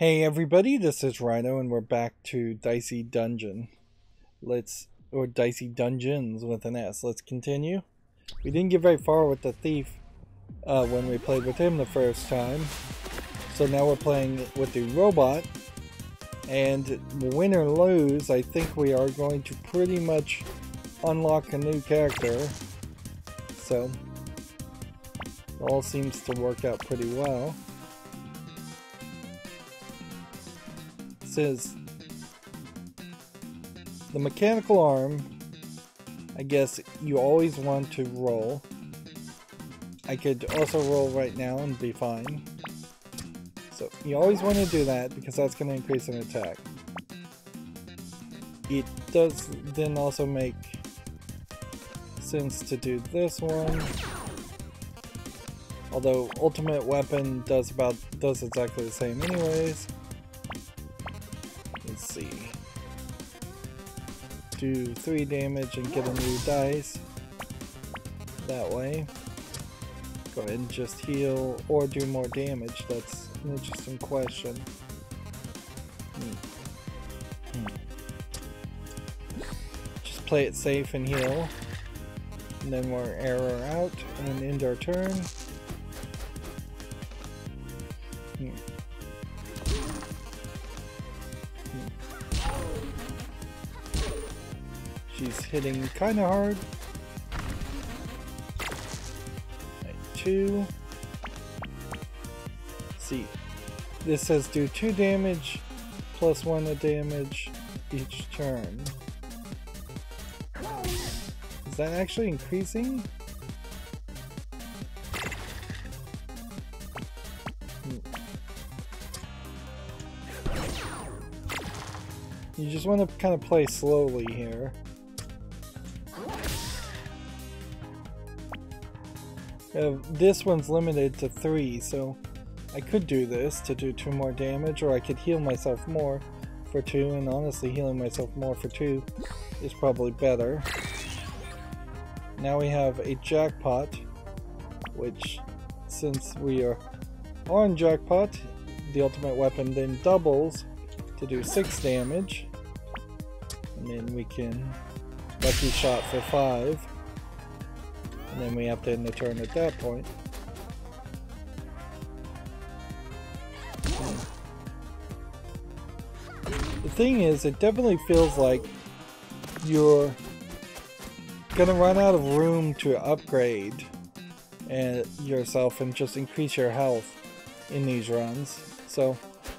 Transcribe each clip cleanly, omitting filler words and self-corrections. Hey everybody, this is Rydo and we're back to Dicey Dungeon. Or Dicey Dungeons with an S. Let's continue. We didn't get very far with the thief when we played with him the first time. So now we're playing with the robot. And win or lose, I think we are going to pretty much unlock a new character. So, it all seems to work out pretty well. Is the mechanical arm, I guess you always want to roll. I could also roll right now and be fine. So you always want to do that because that's going to increase an attack. It does then also make sense to do this one. Although ultimate weapon does exactly the same anyways. See, do 3 damage and get a new dice that way. Go ahead and just heal or do more damage. That's an interesting question. Just play it safe and heal, and then we're error out and end our turn. She's hitting kind of hard. Right, 2. Let's see, this says do 2 damage plus 1 of damage each turn. Is that actually increasing? You just want to kind of play slowly here. This one's limited to 3, so I could do this to do 2 more damage, or I could heal myself more for 2, and honestly healing myself more for 2 is probably better. Now we have a jackpot, which since we are on jackpot, the ultimate weapon then doubles to do 6 damage, and then we can lucky shot for 5. And then we have to end the turn at that point. The thing is, it definitely feels like you're gonna run out of room to upgrade yourself and just increase your health in these runs. So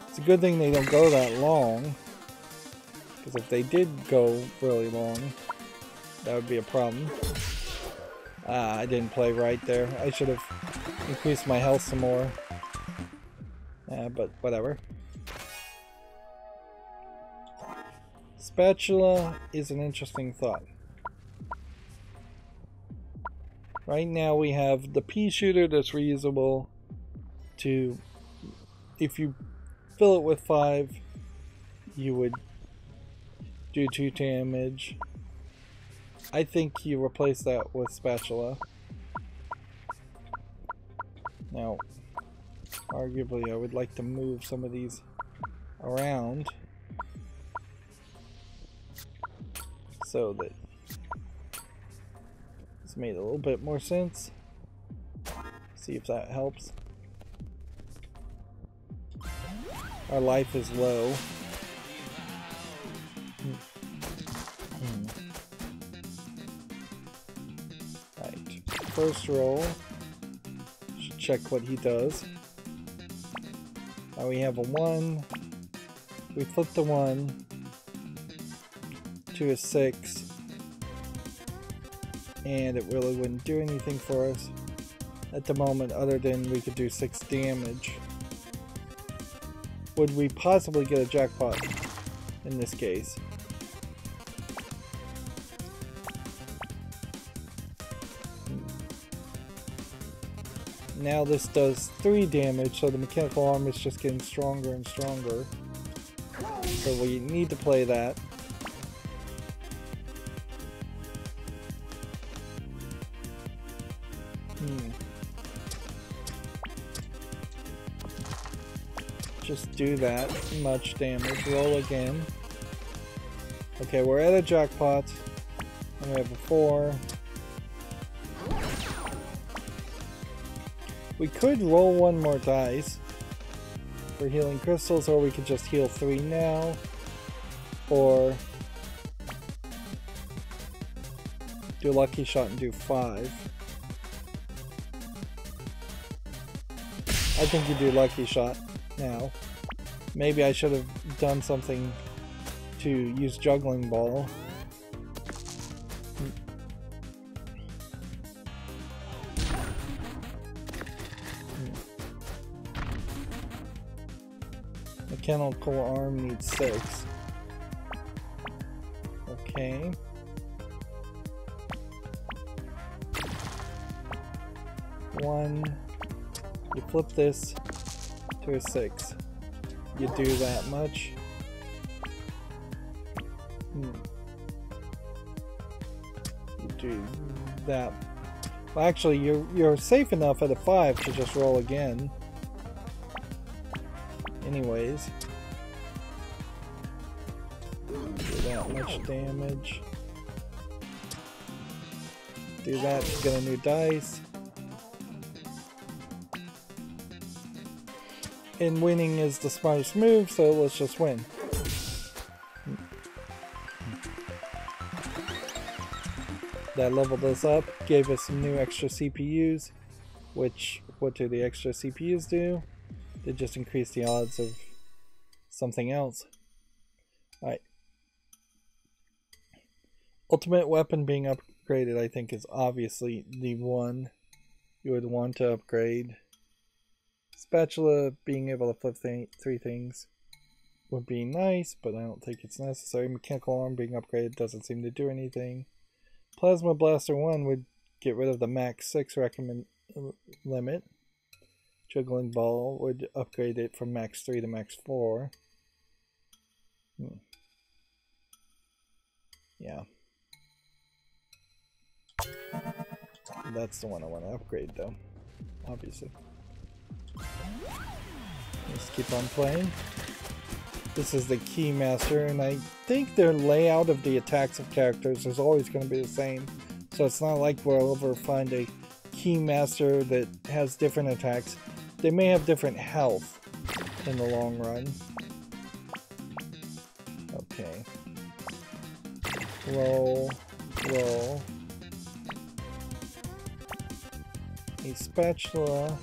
it's a good thing they don't go that long, because if they did go really long, that would be a problem. Ah, I didn't play right there. I should have increased my health some more. But whatever. Spatula is an interesting thought. Right now we have the pea shooter that's reusable to... If you fill it with 5, you would do 2 damage. I think you replace that with spatula. Now, arguably I would like to move some of these around so that it's made a little bit more sense. See if that helps. Our life is low. First roll, should check what he does. Now we have a 1, we flip the 1 to a 6, and it really wouldn't do anything for us at the moment other than we could do 6 damage. Would we possibly get a jackpot in this case? Now this does 3 damage, so the mechanical arm is just getting stronger and stronger. So we need to play that. just do that much damage. Roll again. Okay, we're at a jackpot. And we have a 4. We could roll one more dice for healing crystals, or we could just heal 3 now. Or do a lucky shot and do 5. I think you do lucky shot now. Maybe I should have done something to use juggling ball. Mechanical arm needs 6. Okay. One. You flip this to a 6. You do that much. You do that. Well, actually, you're safe enough at a 5 to just roll again. Anyways, do that much damage. Do that to get a new dice. And winning is the smartest move, so let's just win. That leveled us up, gave us some new extra CPUs, which, what do the extra CPUs do? They just increase the odds of something else. Alright. Ultimate weapon being upgraded, I think, is obviously the one you would want to upgrade. Spatula, being able to flip 3 things would be nice, but I don't think it's necessary. Mechanical arm being upgraded doesn't seem to do anything. Plasma Blaster 1 would get rid of the max 6 recommend limit. Juggling ball would upgrade it from max 3 to max 4. Yeah. That's the one I want to upgrade, though. Obviously. Let's keep on playing. This is the Keymaster, and I think their layout of the attacks of characters is always going to be the same. So it's not like we'll ever find a Keymaster that has different attacks. They may have different health in the long run. Okay. Roll. Roll. A spatula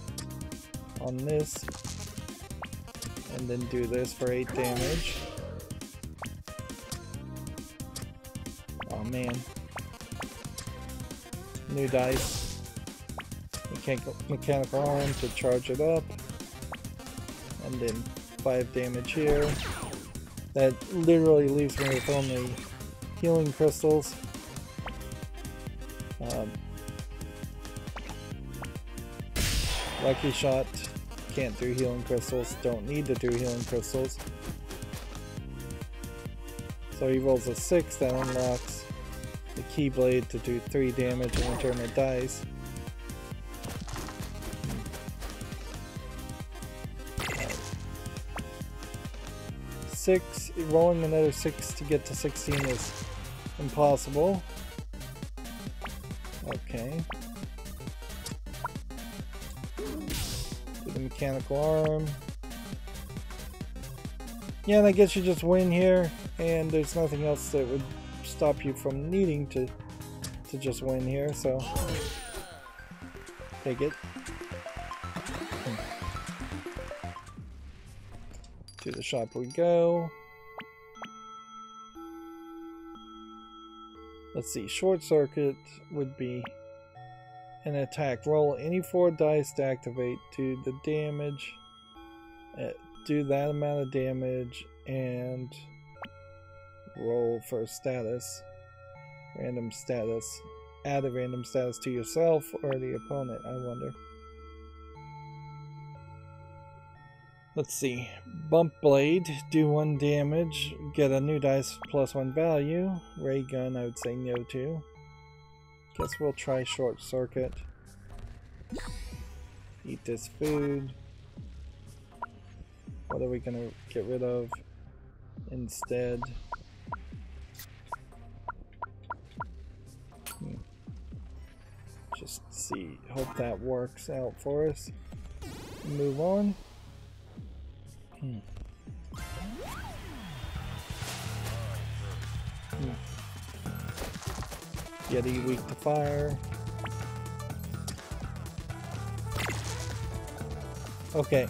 on this. And then do this for 8 damage. Oh man. New dice. Mechanical arm to charge it up. And then 5 damage here. That literally leaves me with only healing crystals. Lucky shot. Can't do healing crystals, don't need to do healing crystals. So he rolls a 6, that unlocks the Keyblade to do 3 damage and return a dice. Rolling another 6 to get to 16 is impossible. Okay. Mechanical arm. Yeah, and I guess you just win here, and there's nothing else that would stop you from needing to just win here, so take it. To the shop we go. Let's see, short circuit would be an attack. Roll any 4 dice to activate. Do the damage. Do that amount of damage and roll for status. Random status. Add a random status to yourself or the opponent, I wonder. Let's see. Bump blade. Do 1 damage. Get a new dice +1 value. Ray gun, I would say no to. Guess we'll try short circuit. Eat this food. What are we gonna get rid of instead? Just see, hope that works out for us. Move on. Yeti weak to fire. Okay.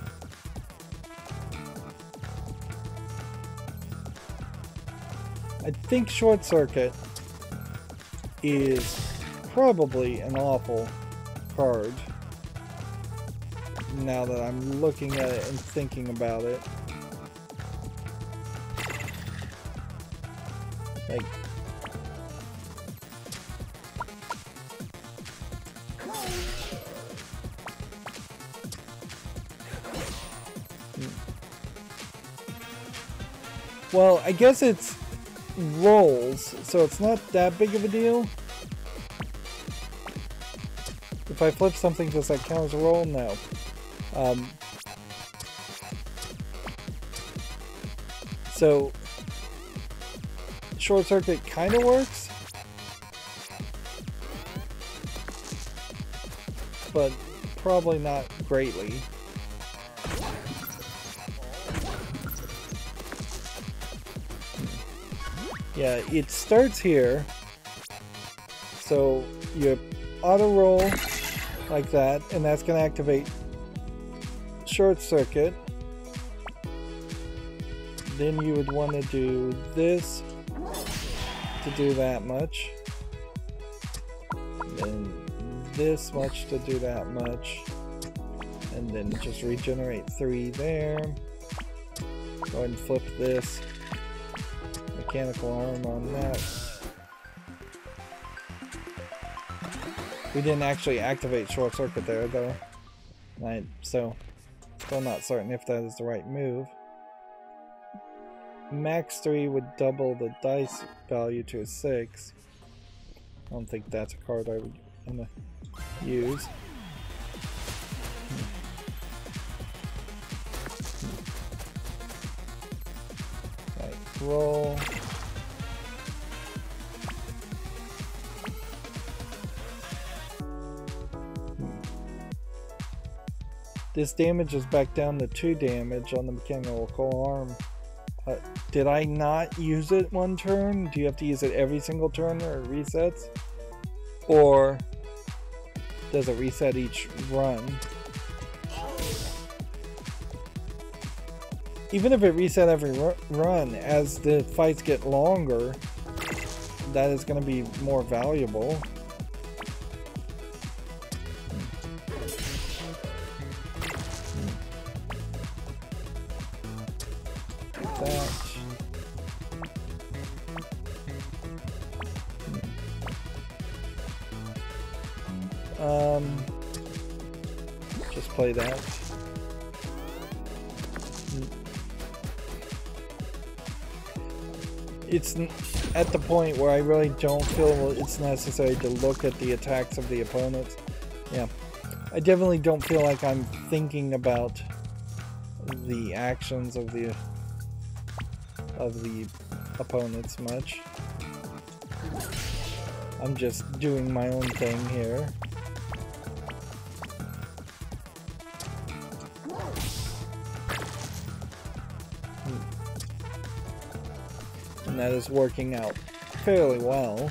I think short circuit is probably an awful card, now that I'm looking at it and thinking about it. Like, well, I guess it's rolls, so it's not that big of a deal. If I flip something, does that count as a roll? No. So short circuit kind of works, but probably not greatly. Yeah, it starts here, so you auto roll like that, and that's going to activate short circuit. Then you would want to do this to do that much, then this much to do that much, and then just regenerate 3 there. Go ahead and flip this mechanical arm on that. We didn't actually activate short circuit there though, right? So still not certain if that is the right move. Max 3 would double the dice value to a 6. I don't think that's a card I would want to use. Right, roll. This damage is back down to 2 damage on the mechanical arm. Did I not use it one turn? Do you have to use it every single turn or it resets? Or does it reset each run? Even if it reset every run, as the fights get longer, that is going to be more valuable. Just play that. It's at the point where I really don't feel it's necessary to look at the attacks of the opponents. Yeah, I definitely don't feel like I'm thinking about the actions of the opponents much. I'm just doing my own thing here. And that is working out fairly well.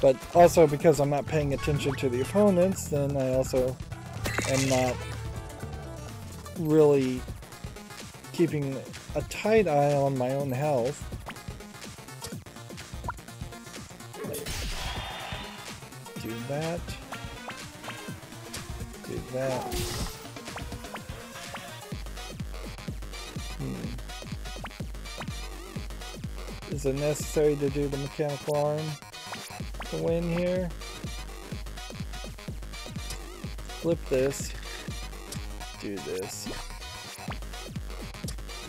But also because I'm not paying attention to the opponents, then I also am not really keeping a tight eye on my own health. Do that. Do that. Is it necessary to do the mechanical arm to win here? Flip this. Do this.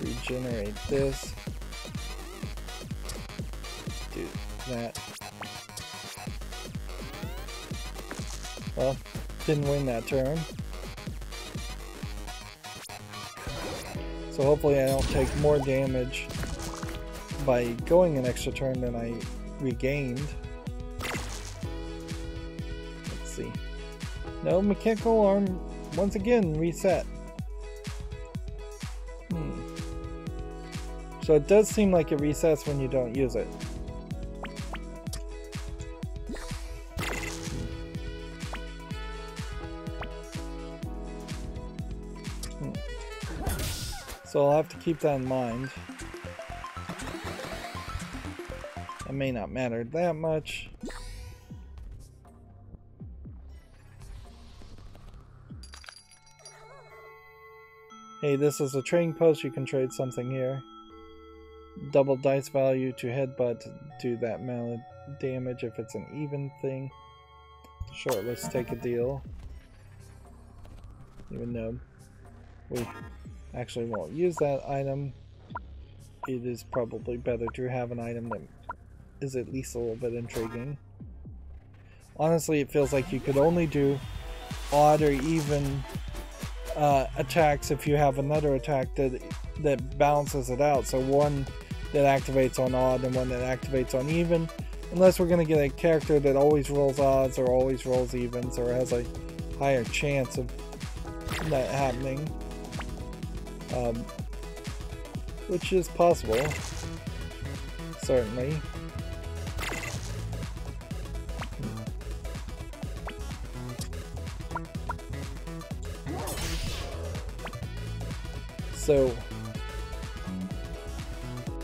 Regenerate this. Do that. Well, Didn't win that turn. So hopefully I don't take more damage by going an extra turn than I regained. Let's see. No, mechanical arm once again reset. So it does seem like it resets when you don't use it. So I'll have to keep that in mind. It may not matter that much. Hey, this is a trading post. You can trade something here. Double dice value to headbutt to do that amount of damage if it's an even thing. Sure, let's take a deal. Even though we actually won't use that item, it is probably better to have an item that is at least a little bit intriguing. Honestly, it feels like you could only do odd or even attacks if you have another attack that balances it out. So one that activates on odd and one that activates on even, unless we're going to get a character that always rolls odds or always rolls evens or has a higher chance of that happening. Which is possible, certainly. So,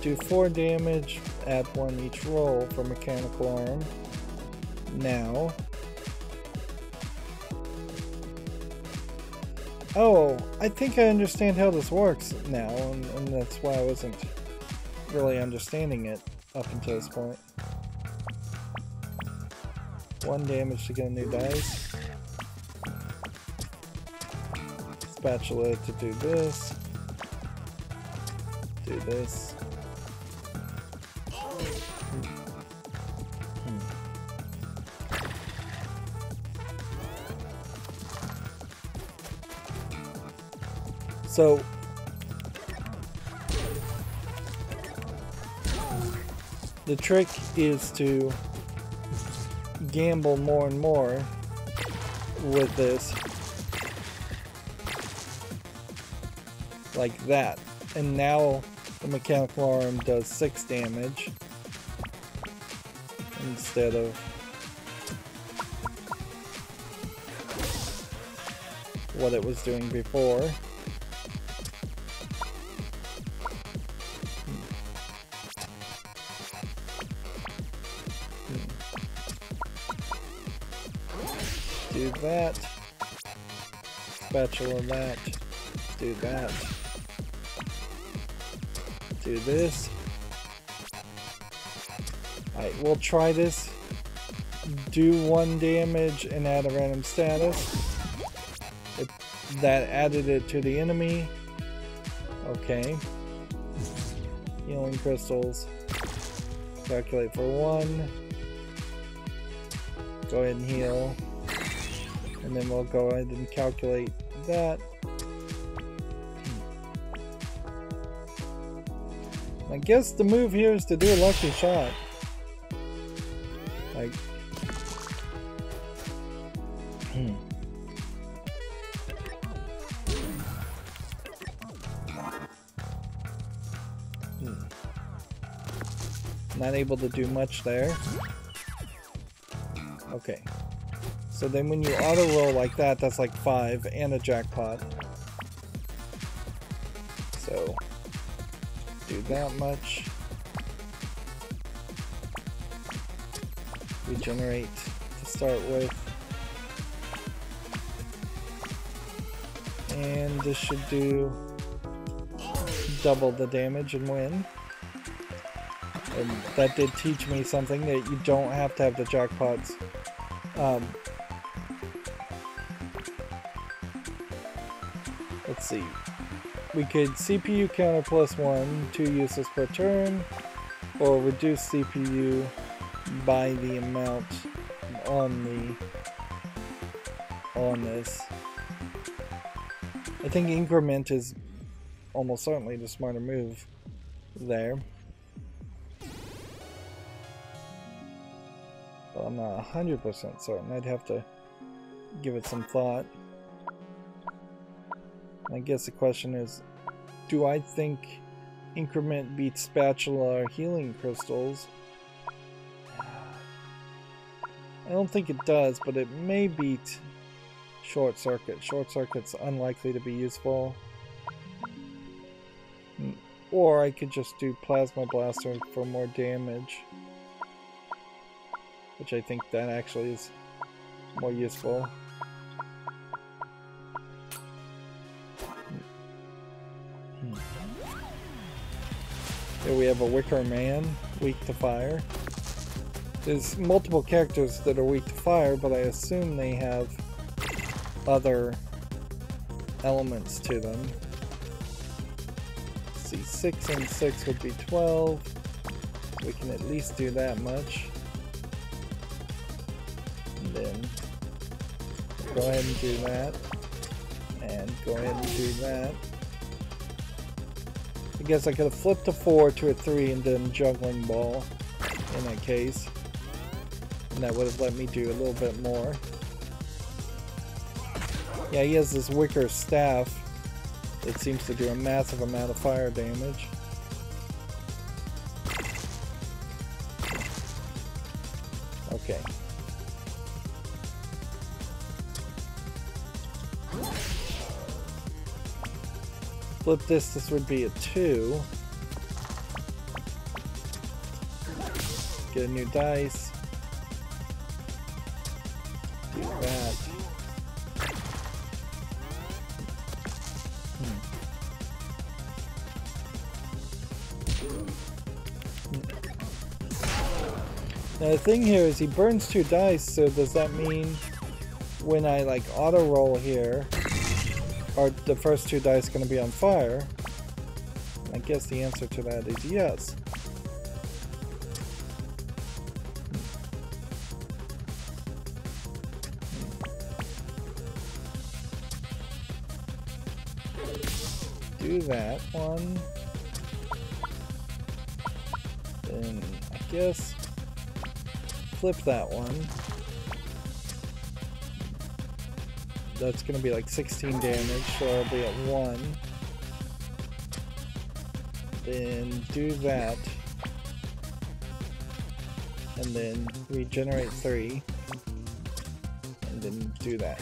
do 4 damage, add 1 each roll for mechanical arm. Now. Oh, I think I understand how this works now, and that's why I wasn't really understanding it up until this point. 1 damage to get a new dice. Spatula to do this. Do this. So the trick is to gamble more and more with this, like that. And now the mechanical arm does 6 damage instead of what it was doing before. Do that. Spatula that. Do that. Do this. Alright, we'll try this. Do 1 damage and add a random status. That added it to the enemy. Okay. Healing crystals. Calculate for 1. Go ahead and heal. And then we'll go ahead and calculate that. I guess the move here is to do a lucky shot. Like, Not able to do much there. Okay. So then when you auto-roll like that, that's like 5 and a jackpot. So, do that much. Regenerate to start with. And this should do double the damage and win. And that did teach me something, that you don't have to have the jackpots. Let's see. We could CPU counter plus 1, 2 uses per turn, or reduce CPU by the amount on on this. I think increment is almost certainly the smarter move there. But I'm not 100% certain. I'd have to give it some thought. I guess the question is, do I think increment beats spatula or healing crystals? I don't think it does, but it may beat short circuit. Short circuit's unlikely to be useful. Or I could just do plasma blaster for more damage, which I think that actually is more useful. Here we have a Wicker Man, weak to fire. There's multiple characters that are weak to fire, but I assume they have other elements to them. Let's see, 6 and 6 would be 12. We can at least do that much. And then go ahead and do that. And go ahead and do that. I guess I could have flipped a 4 to a 3 and done juggling ball in that case. And that would have let me do a little bit more. Yeah, he has this wicker staff that seems to do a massive amount of fire damage. Okay. Flip this, this would be a 2. Get a new dice. Do that. Now the thing here is he burns 2 dice, so does that mean when I like auto roll here, are the first 2 dice going to be on fire? I guess the answer to that is yes. Do that one. Then I guess flip that one. That's going to be like 16 damage, so I'll be at 1. Then do that. And then regenerate 3. And then do that.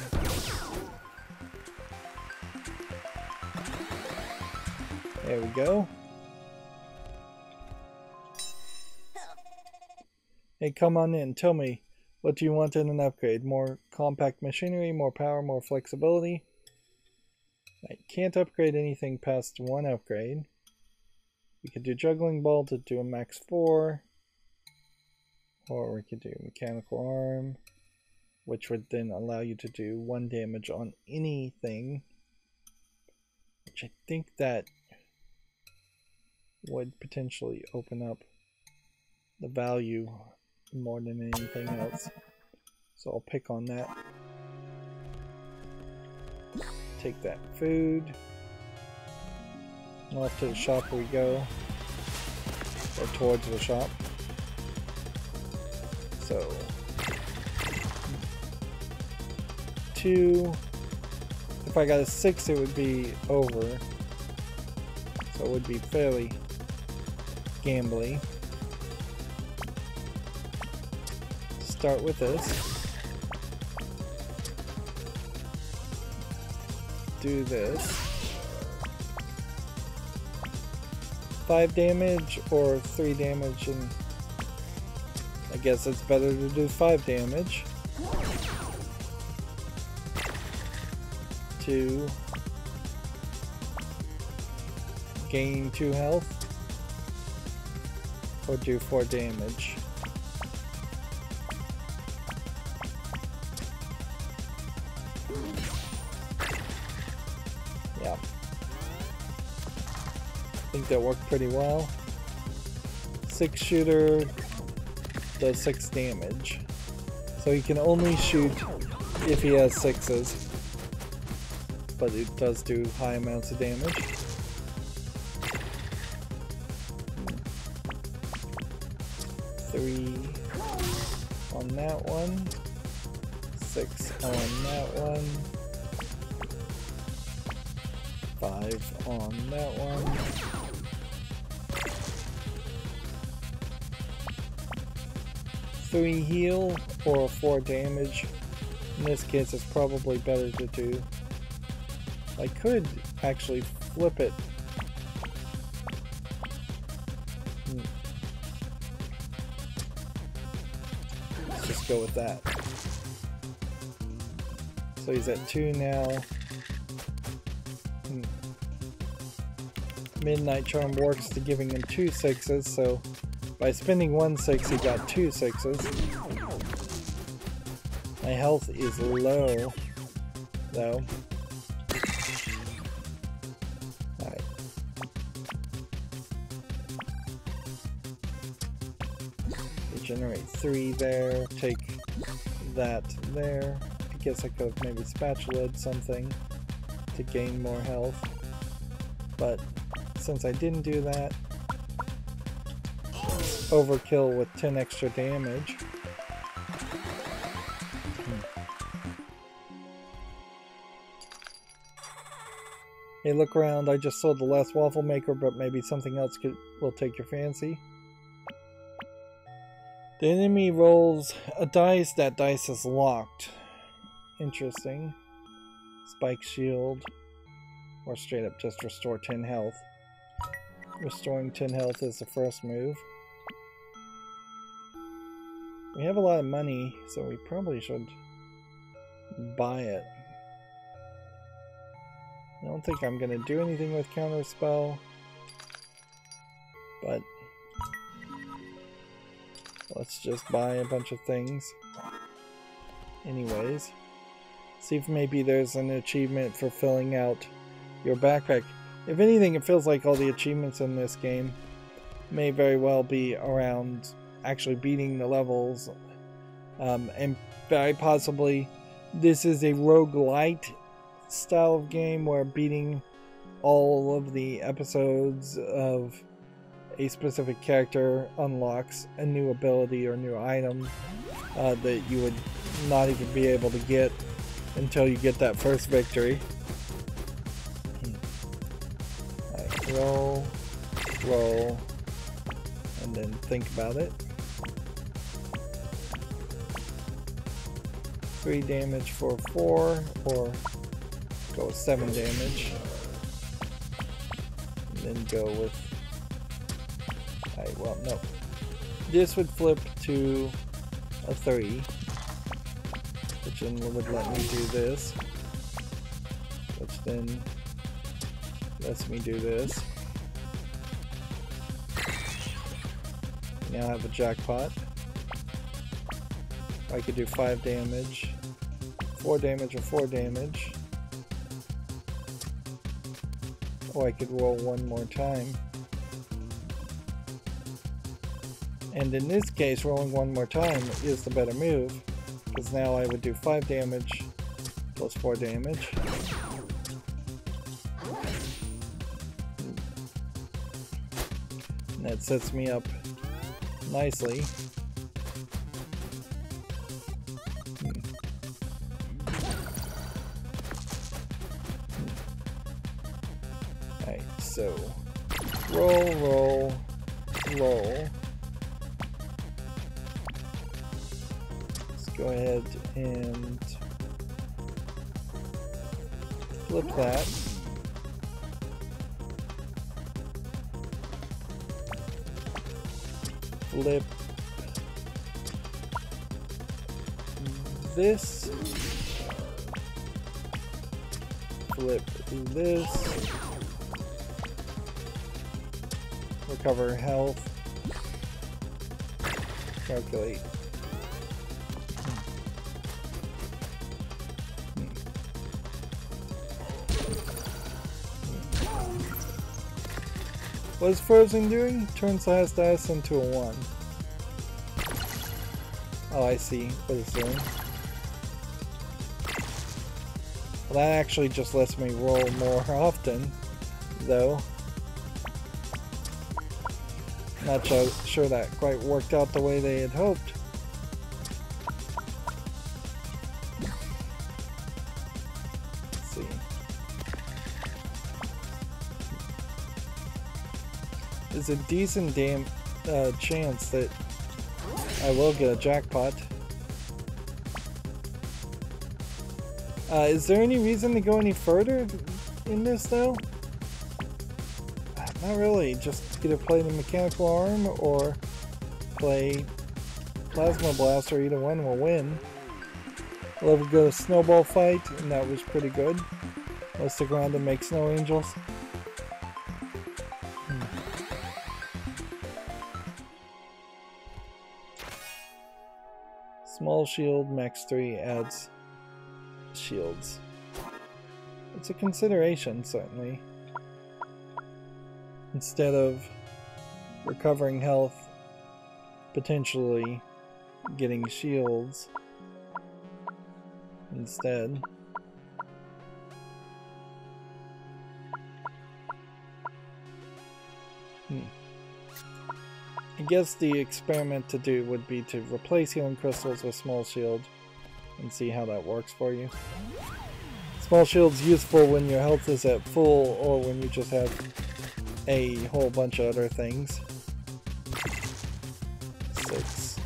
There we go. Hey, come on in, tell me. What do you want in an upgrade? More compact machinery, more power, more flexibility? I can't upgrade anything past 1 upgrade. We could do juggling ball to do a max 4. Or we could do mechanical arm, which would then allow you to do 1 damage on anything. Which I think that would potentially open up the value more than anything else, so I'll pick on that. Take that food. Off to the shop we go, or towards the shop. So 2. If I got a 6, it would be over, so it would be fairly gambly. Start with this. Do this. 5 damage or 3 damage, and I guess it's better to do 5 damage. 2. Gain 2 health or do 4 damage. I think that worked pretty well. 6 shooter does 6 damage. So you can only shoot if he has sixes. But it does do high amounts of damage. Three on that one. Six on that one. Five on that one. Three heal or 4 damage. In this case, it's probably better to do. I could actually flip it. Let's just go with that. So he's at 2 now. Midnight Charm works to giving him 2 sixes, so by spending 1 6, he got 2 sixes. My health is low, though. Alright. Regenerate 3 there, take that there. I guess I could have maybe spatula'd something to gain more health. But since I didn't do that, overkill with 10 extra damage. Hey, look around, I just sold the last waffle maker, but maybe something else will take your fancy. The enemy rolls a dice, that dice is locked. Interesting. Spike shield, or straight up just restore 10 health. Restoring 10 health is the first move. We have a lot of money, so we probably should buy it. I don't think I'm gonna do anything with Counterspell, but let's just buy a bunch of things anyways. See if maybe there's an achievement for filling out your backpack. If anything, it feels like all the achievements in this game may very well be around actually beating the levels, and very possibly this is a roguelite style of game where beating all of the episodes of a specific character unlocks a new ability or new item that you would not even be able to get until you get that first victory. Right, roll, and then think about it. 3 damage for 4, or go with 7 damage. And then go with... Alright, well, no. This would flip to a 3, which then would let me do this, which then lets me do this. Now I have a jackpot. I could do 5 damage, 4 damage, or 4 damage. Or I could roll one more time. And in this case, rolling one more time is the better move, because now I would do 5 damage plus 4 damage. And that sets me up nicely. So, roll. Let's go ahead and flip that. Flip this. Flip this. Recover health. Calculate. What is Frozen doing? Turns last dice into a 1. Oh, I see what it's doing. Well, that actually just lets me roll more often, though. Not sure that quite worked out the way they had hoped. Let's see. There's a decent damn chance that I will get a jackpot. Is there any reason to go any further in this, though? Not really. Just either play the mechanical arm or play plasma blast, or either one will win. I'll ever go snowball fight, and that was pretty good. I'll stick around and make snow angels. Small shield, max 3 adds shields. It's a consideration, certainly. Instead of recovering health, potentially getting shields instead. I guess the experiment to do would be to replace healing crystals with small shield and see how that works for you. Small shield's useful when your health is at full or when you just have a whole bunch of other things. 6.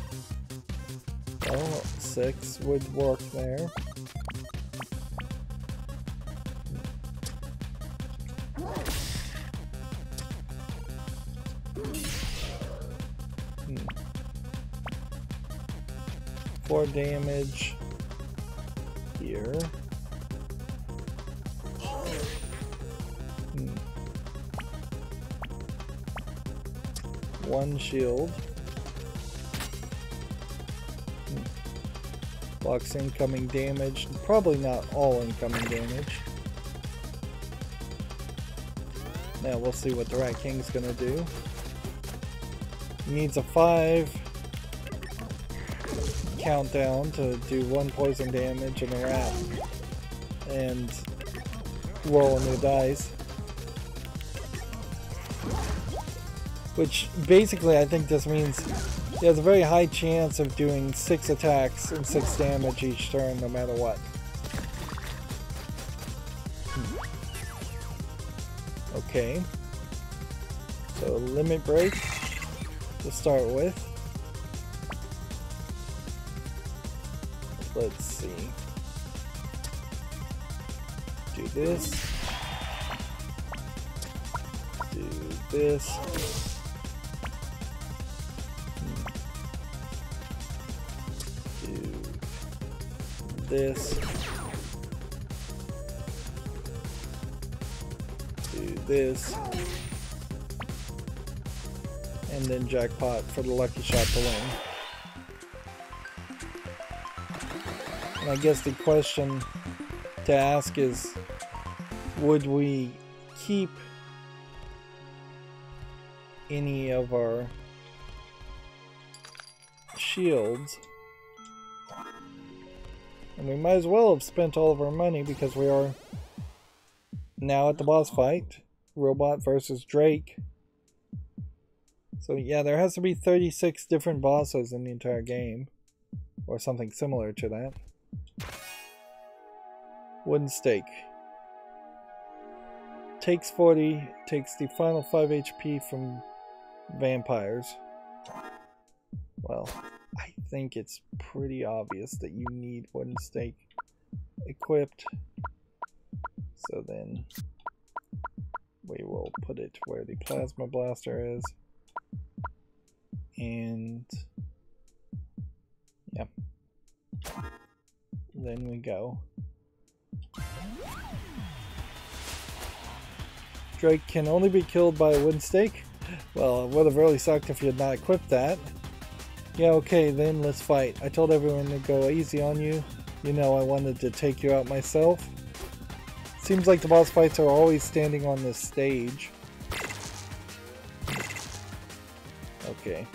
Oh, 6 would work there. Hmm. 4 damage. Here. Hmm. 1 shield. Blocks incoming damage. Probably not all incoming damage. Now we'll see what the Rat King's gonna do. He needs a 5. Countdown to do 1 poison damage and a rat, and roll a new dice, which basically I think this means he has a very high chance of doing 6 attacks and 6 damage each turn no matter what. Okay, so limit break to start with. Let's see. Do this. Do this. Do this. Do this. And then jackpot for the lucky shot to win. I guess the question to ask is, would we keep any of our shields? And we might as well have spent all of our money, because we are now at the boss fight. Robot versus Drake. So yeah, there has to be 36 different bosses in the entire game, or something similar to that. Wooden stake. Takes 40, takes the final 5 HP from vampires. Well, I think it's pretty obvious that you need wooden stake equipped. So then we will put it where the plasma blaster is. And yeah. Then we go. Drake can only be killed by a wooden stake. Well, it would have really sucked if you had not equipped that. Yeah, okay, then let's fight. I told everyone to go easy on you. You know, I wanted to take you out myself. Seems like the boss fights are always standing on this stage. Okay.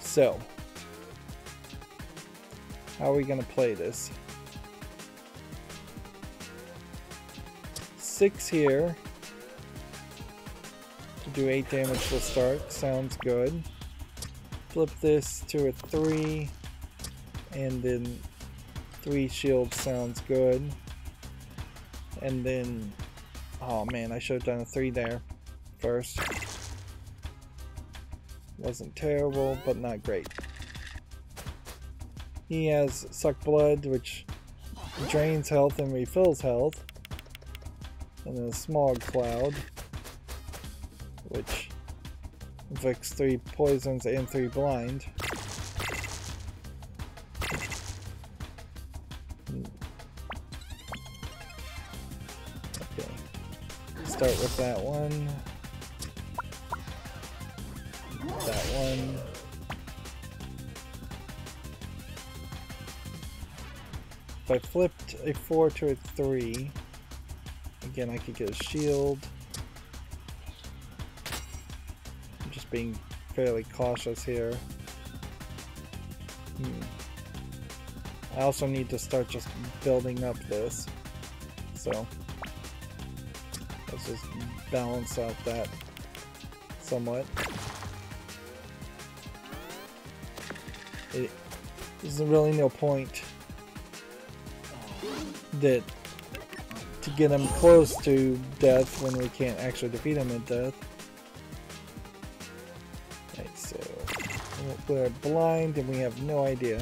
So, How are we gonna play this? 6 here to do 8 damage to the start. Sounds good. Flip this to a 3 and then 3 shield sounds good. And then, oh man, I should have done a 3 there first. Wasn't terrible, but not great. He has Suck Blood, which drains health and refills health. And then a Smog Cloud, which inflicts 3 poisons and 3 blind. Okay. Start with that one. That one. If I flipped a 4 to a 3, again I could get a shield. I'm just being fairly cautious here. I also need to start just building up this. So let's just balance out that somewhat. There's really no point that to get him close to death when we can't actually defeat him at death. Alright, so we're blind and we have no idea.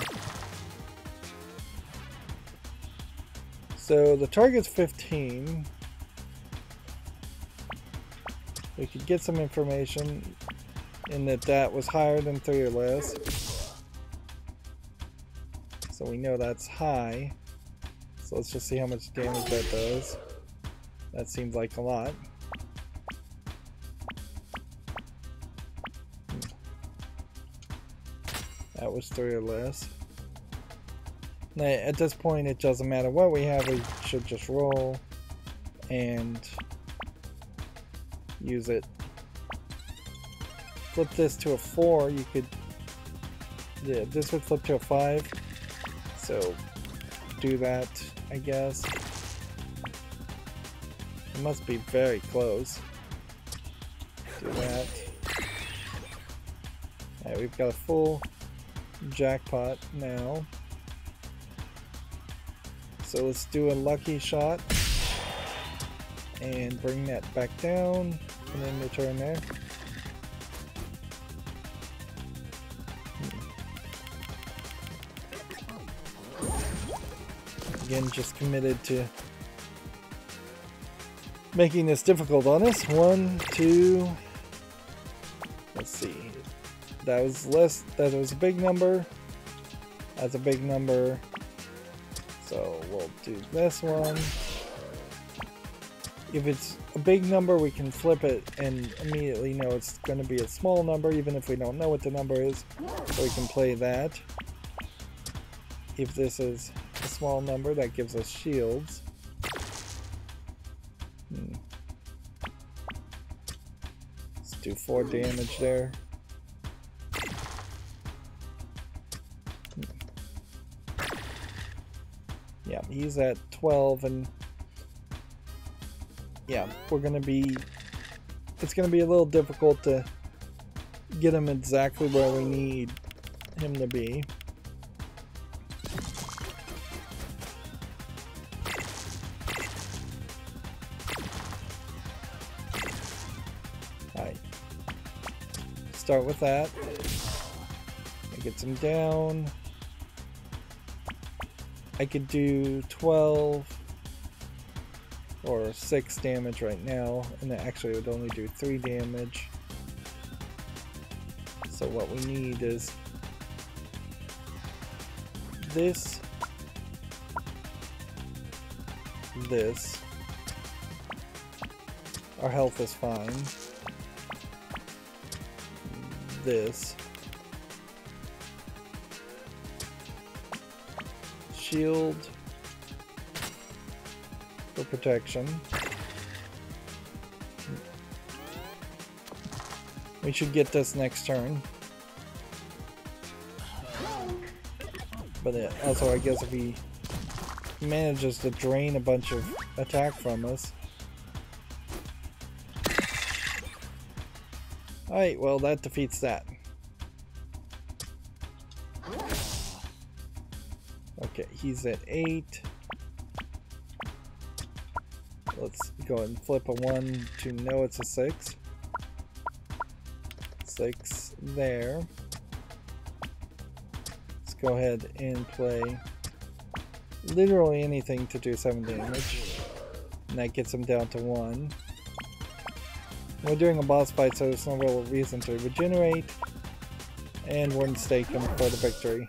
So the target's 15. We could get some information in that that was higher than 3 or less. So we know that's high. So let's just see how much damage that does. That seems like a lot. That was 3 or less. Now, at this point it doesn't matter what we have, we should just roll and use it. Flip this to a 4, you could... yeah, this would flip to a 5. So do that, I guess. It must be very close. Do that. Alright, we've got a full jackpot now. So let's do a lucky shot and bring that back down and then return there. Again, just committed to making this difficult on us. 1, 2, let's see. That was less, that was a big number. That's a big number. So we'll do this one. If it's a big number, we can flip it and immediately know it's going to be a small number, even if we don't know what the number is. So we can play that. If this is a small number, that gives us shields. Let's do 4 damage there. Yeah, he's at 12 and yeah, we're gonna be, it's gonna be a little difficult to get him exactly where we need him to be. Start with that. It gets him down. I could do 12 or 6 damage right now, and that actually would only do 3 damage. So what we need is this, this. Our health is fine. This shield for protection. We should get this next turn, but it also, I guess, if he manages to drain a bunch of attack from us. Alright, well, that defeats that. Okay, he's at 8. Let's go ahead and flip a 1 to no, it's a 6. 6 there. Let's go ahead and play literally anything to do 7 damage. And that gets him down to 1. We're doing a boss fight, so there's no real reason to regenerate. And we're mistaken for the victory.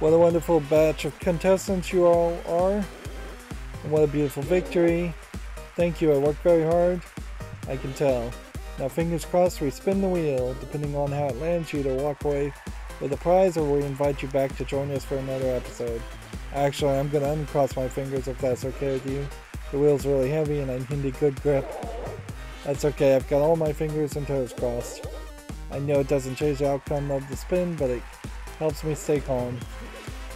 What a wonderful batch of contestants you all are. And what a beautiful victory. Thank you, I worked very hard. I can tell. Now fingers crossed we spin the wheel. Depending on how it lands, you either walk away with a prize or we invite you back to join us for another episode. Actually, I'm going to uncross my fingers if that's okay with you. The wheel's really heavy and I need a good grip. That's okay, I've got all my fingers and toes crossed. I know it doesn't change the outcome of the spin, but it helps me stay calm.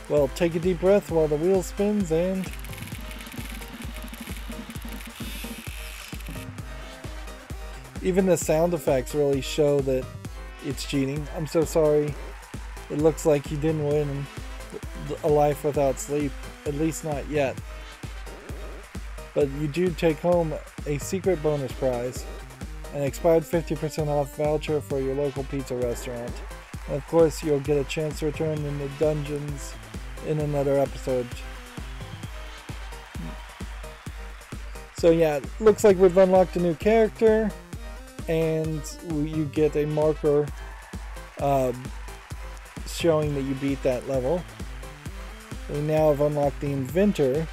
Well, take a deep breath while the wheel spins and... Even the sound effects really show that it's cheating. I'm so sorry. It looks like you didn't win a life without sleep, at least not yet, but you do take home a secret bonus prize, an expired 50% off voucher for your local pizza restaurant, and of course you'll get a chance to return in the dungeons in another episode. So yeah, it looks like we've unlocked a new character and you get a marker showing that you beat that level. We now have unlocked the Inventor.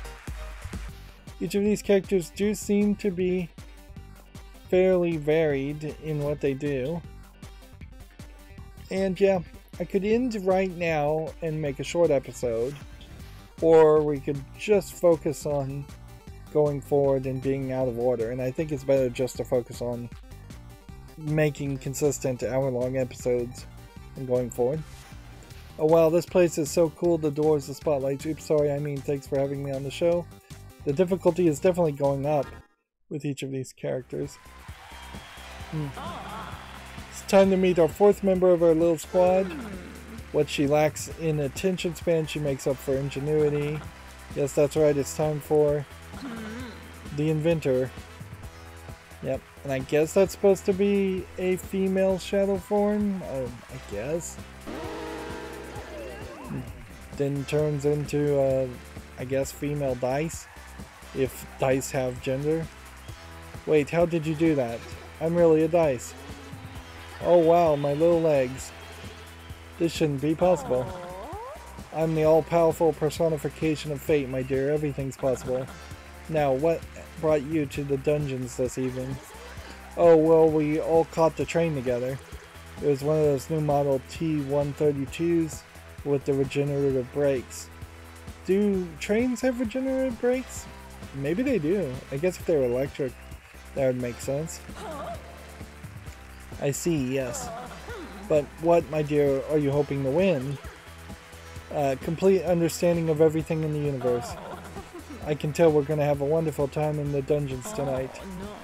Each of these characters do seem to be fairly varied in what they do. And yeah, I could end right now and make a short episode, or we could just focus on going forward and being out of order, and I think it's better just to focus on making consistent hour-long episodes and going forward. Oh wow, this place is so cool, the doors, the spotlights, oops, sorry, I mean thanks for having me on the show. The difficulty is definitely going up with each of these characters. It's time to meet our fourth member of our little squad. What she lacks in attention span, she makes up for ingenuity. Yes, that's right, it's time for the Inventor. Yep, and I guess that's supposed to be a female shadow form, I guess. Then turns into, I guess, female dice, if dice have gender. Wait, how did you do that? I'm really a dice. Oh wow, my little legs. This shouldn't be possible. I'm the all-powerful personification of fate, my dear. Everything's possible. Now, what brought you to the dungeons this evening? Oh, well, we all caught the train together. It was one of those new model T132s. With the regenerative brakes. Do trains have regenerative brakes? Maybe they do. I guess if they were electric, that would make sense. I see, yes. But what, my dear, are you hoping to win? Complete understanding of everything in the universe. I can tell we're going to have a wonderful time in the dungeons tonight.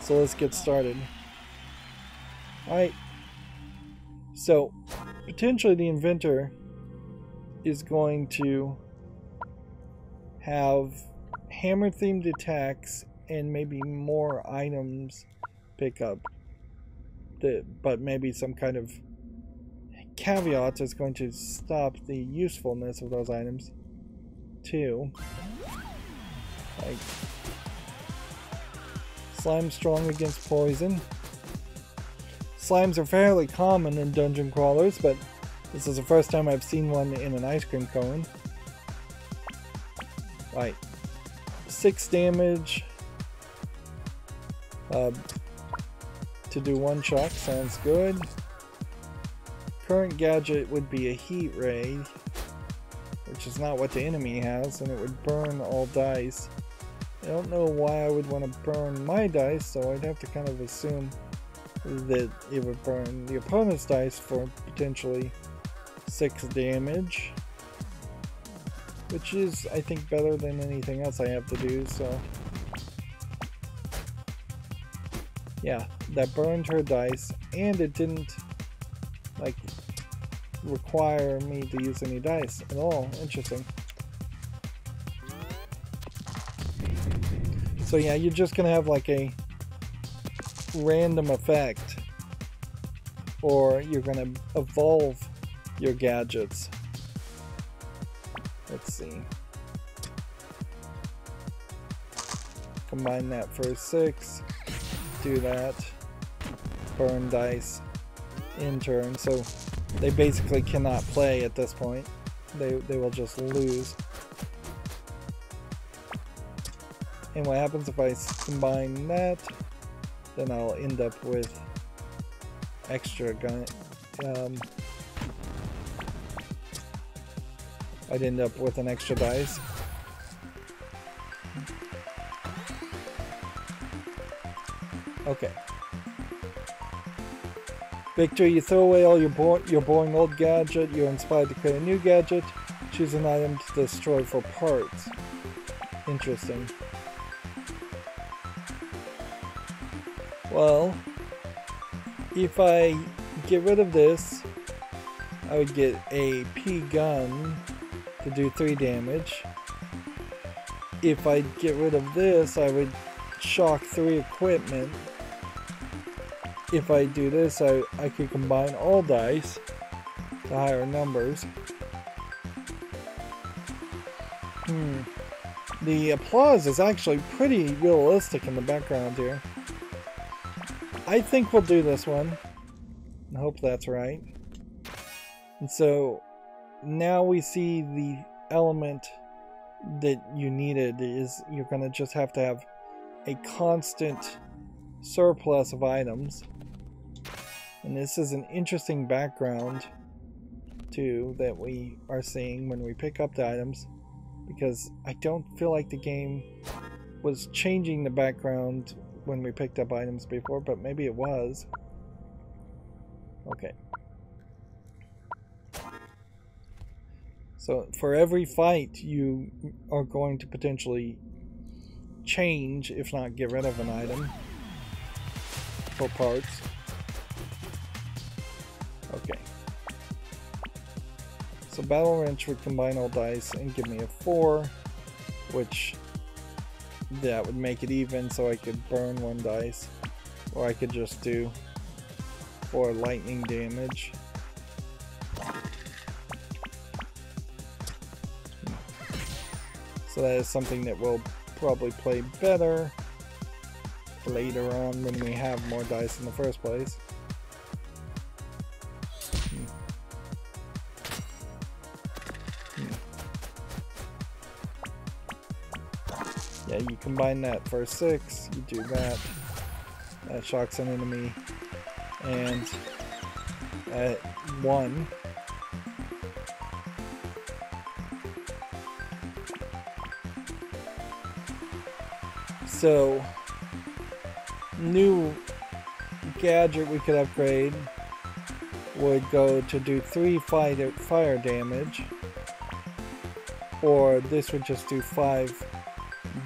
So let's get started. Alright. So, potentially the Inventor is going to have hammer themed attacks and maybe more items pick up, but maybe some kind of caveat that's going to stop the usefulness of those items too. Like slime strong against poison. Slimes are fairly common in dungeon crawlers, but this is the first time I've seen one in an ice cream cone. Right. 6 damage to do one shock. Sounds good. Current gadget would be a heat ray, which is not what the enemy has, and it would burn all dice. I don't know why I would want to burn my dice, so I'd have to kind of assume that it would burn the opponent's dice for potentially 6 damage, which is, I think, better than anything else I have to do, so... yeah, that burned her dice, and it didn't, like, require me to use any dice at all. Interesting. So yeah, you're just gonna have like a random effect, or you're gonna evolve your gadgets. Let's see. Combine that for 6. Do that. Burn dice in turn. So they basically cannot play at this point. They will just lose. And what happens if I combine that, then I'll end up with extra gun. I'd end up with an extra dice. Okay. Victor, you throw away all your boring old gadget. You're inspired to create a new gadget. Choose an item to destroy for parts. Interesting. Well, if I get rid of this, I would get a P gun to do 3 damage. If I get rid of this, I would shock 3 equipment. If I do this, I could combine all dice to higher numbers. The applause is actually pretty realistic in the background here. I think we'll do this one. I hope that's right. And so now we see the element that you needed is you're going to just have to have a constant surplus of items. And this is an interesting background too that we are seeing when we pick up the items, because I don't feel like the game was changing the background when we picked up items before, but maybe it was. Okay. So for every fight you are going to potentially change, if not get rid of an item for parts. Okay. So Battle Wrench would combine all dice and give me a 4, which that would make it even, so I could burn 1 dice, or I could just do 4 lightning damage. So that is something that will probably play better later on when we have more dice in the first place. You combine that for 6, you do that, that shocks an enemy, and at 1. So, new gadget we could upgrade would go to do 3 fire damage, or this would just do 5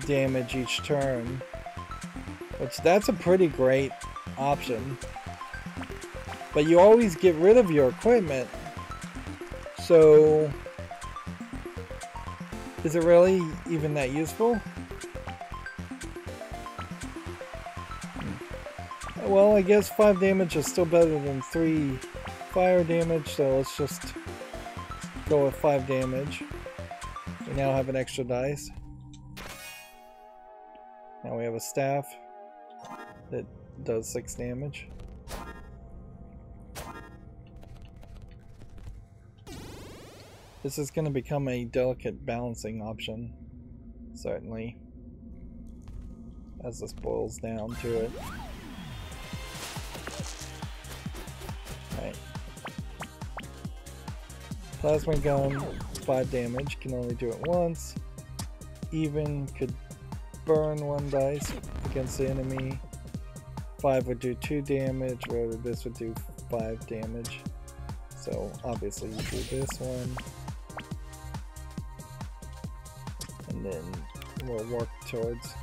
damage each turn, which that's a pretty great option, but you always get rid of your equipment, so is it really even that useful? Well, I guess 5 damage is still better than 3 fire damage, so let's just go with 5 damage. We now have an extra dice. Now we have a staff that does 6 damage. This is going to become a delicate balancing option, certainly, as this boils down to it. Alright. Plasma gun, 5 damage, can only do it once. Even could burn 1 dice against the enemy, 5 would do 2 damage, where this would do 5 damage. So obviously you do this one. And then we'll work towards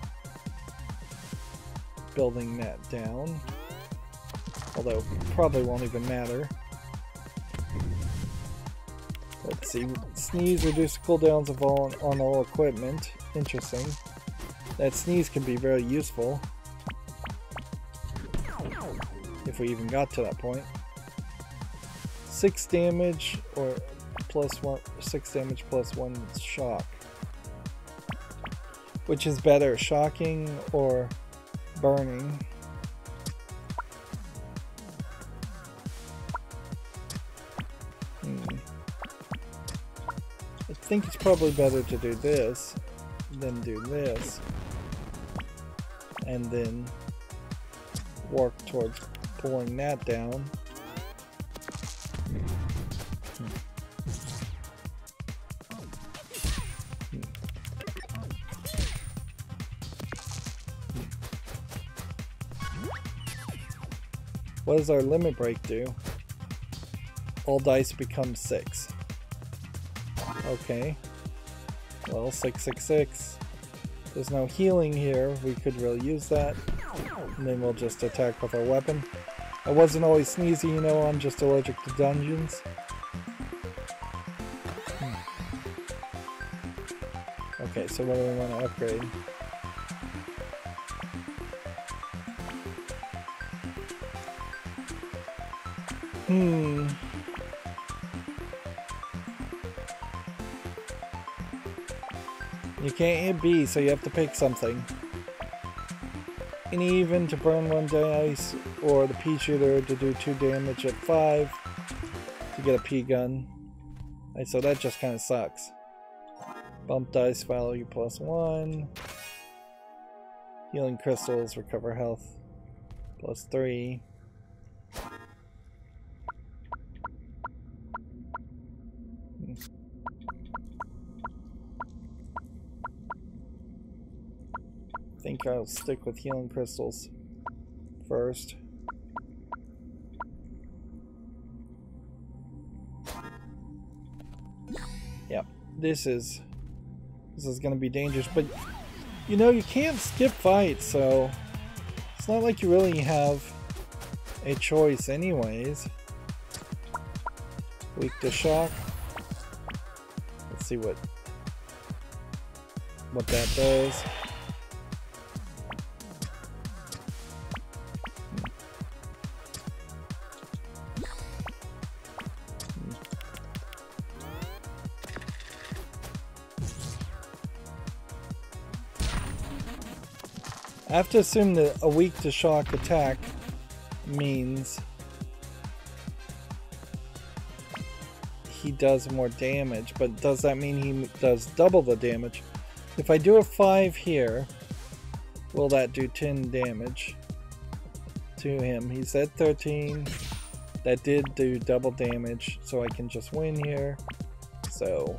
building that down. Although it probably won't even matter. Let's see. Sneeze reduces cooldowns of all on all equipment. Interesting. That sneeze can be very useful. If we even got to that point. 6 damage or plus 1 6 damage plus 1 shock. Which is better, shocking or burning? I think it's probably better to do this than do this, and then work towards pulling that down. What does our limit break do? All dice become 6. Okay. Well, 666. There's no healing here. We could really use that. And then we'll just attack with our weapon. I wasn't always sneezy, you know, I'm just allergic to dungeons. Okay, so what do we want to upgrade? You can't hit B, so you have to pick something. And even to burn 1 dice, or the pea shooter to do 2 damage at 5 to get a pea gun. Right, so that just kind of sucks. Bump dice value plus 1. Healing crystals recover health plus 3. I think I'll stick with healing crystals first. Yep, this is gonna be dangerous, but you know you can't skip fights, so it's not like you really have a choice anyways. Weak to shock. Let's see what that does. I have to assume that a weak to shock attack means he does more damage, but does that mean he does double the damage? If I do a 5 here, will that do 10 damage to him? He's at 13. That did do double damage, so I can just win here. So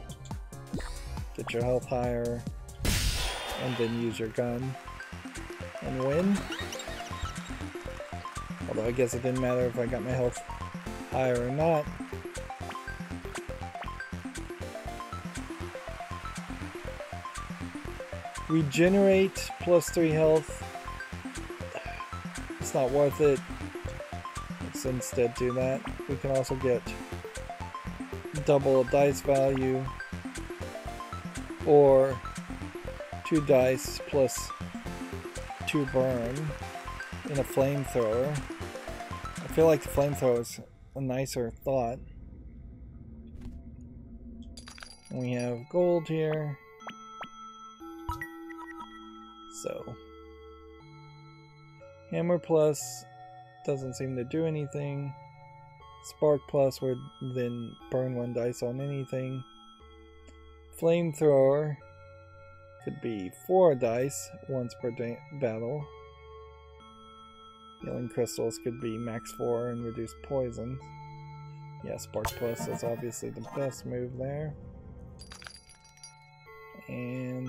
get your health higher and then use your gun. And win. Although I guess it didn't matter if I got my health higher or not. Regenerate plus 3 health. It's not worth it. Let's instead do that. We can also get double dice value or 2 dice plus 2 burn in a flamethrower. I feel like the flamethrower is a nicer thought. And we have gold here. So hammer plus doesn't seem to do anything. Spark plus would then burn 1 dice on anything. Flamethrower could be 4 dice once per battle. Healing crystals could be max 4 and reduce poison. Yeah, spark plus is obviously the best move there. And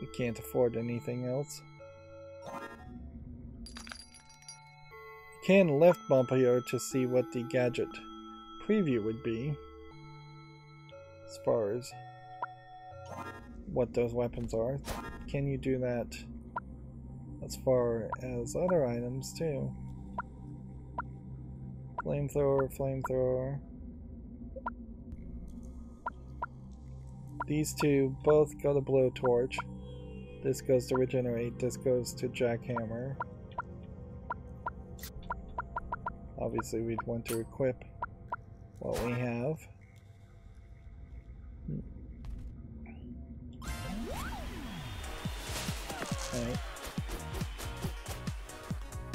we can't afford anything else. K and left bumper here to see what the gadget preview would be, as far as what those weapons are. Can you do that as far as other items too? Flamethrower. These two both go to blowtorch. This goes to regenerate, this goes to jackhammer. Obviously we'd want to equip what we have. Alright.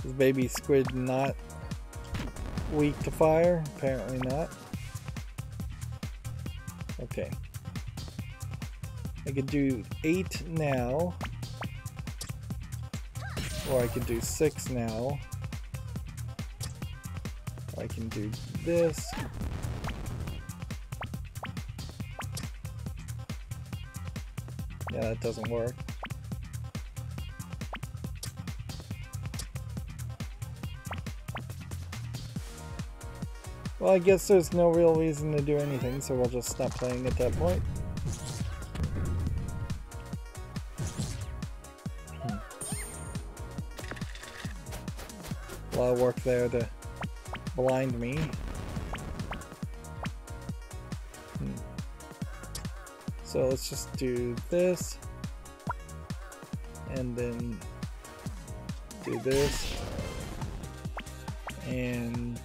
Is baby squid not weak to fire? Apparently not. Okay. I could do 8 now, or I could do 6 now. I can do this. Yeah, that doesn't work. Well, I guess there's no real reason to do anything, so we'll just stop playing at that point. A lot of work there to blind me. So let's just do this, and then do this, and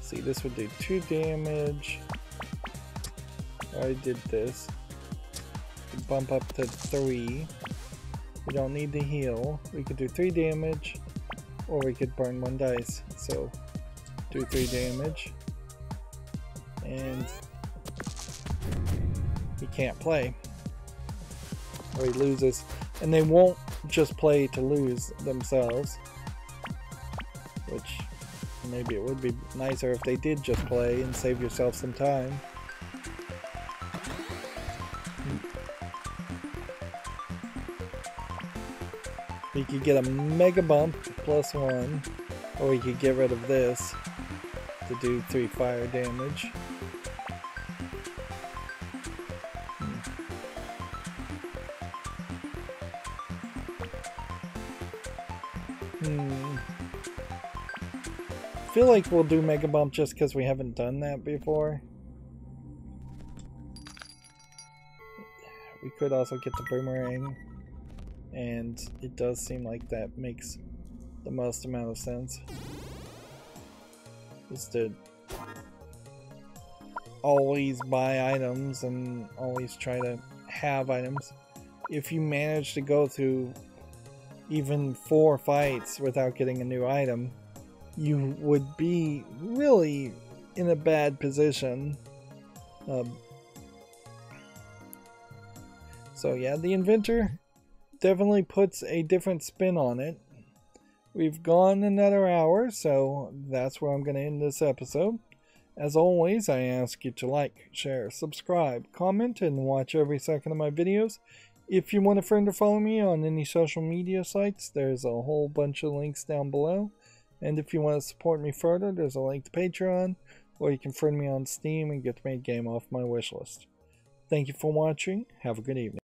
see, this would do 2 damage. I did this. Bump up to 3. We don't need to heal. We could do 3 damage, or we could burn 1 dice. So, do 3 damage. And he can't play. Or he loses. And they won't just play to lose themselves. Which, maybe it would be nicer if they did just play and save yourself some time. You could get a mega bump, +1, or you could get rid of this to do 3 fire damage. I feel like we'll do mega bump just because we haven't done that before. We could also get the boomerang. And it does seem like that makes the most amount of sense, is to always buy items and always try to have items. If you manage to go through even 4 fights without getting a new item, you would be really in a bad position. So yeah, the inventor definitely puts a different spin on it. We've gone another hour, so that's where I'm going to end this episode. As always, I ask you to like, share, subscribe, comment, and watch every second of my videos. If you want a friend to follow me on any social media sites, there's a whole bunch of links down below. And if you want to support me further, there's a link to Patreon, or you can friend me on Steam and get me a game off my wishlist. Thank you for watching. Have a good evening.